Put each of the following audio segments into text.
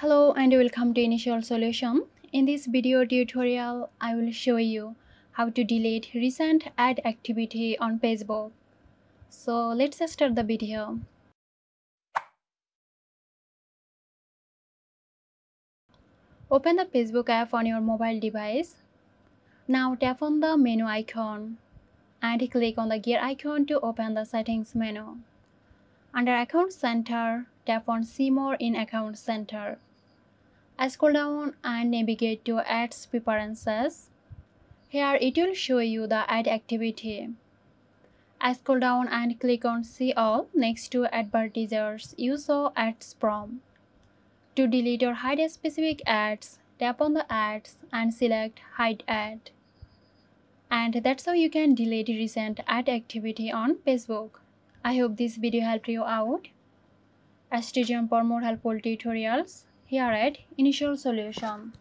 Hello and welcome to Initial Solution. In this video tutorial, I will show you how to delete recent ad activity on Facebook. So let's start the video. Open the Facebook app on your mobile device. Now tap on the menu icon and click on the gear icon to open the settings menu. Under Account Center, tap on See More in Account Center. Scroll down and navigate to Ads Preferences. Here it will show you the ad activity. Scroll down and click on See All next to Advertisers you saw ads from. To delete or hide specific ads, tap on the ads and select Hide Ad. And that's how you can delete recent ad activity on Facebook. I hope this video helped you out. Stay tuned for more helpful tutorials here at Initial Solution.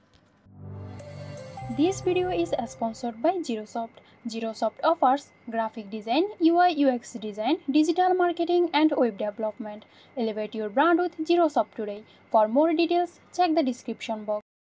This video is sponsored by ZeroSoft. ZeroSoft offers graphic design, UI UX design, digital marketing and web development. Elevate your brand with ZeroSoft today. For more details, check the description box.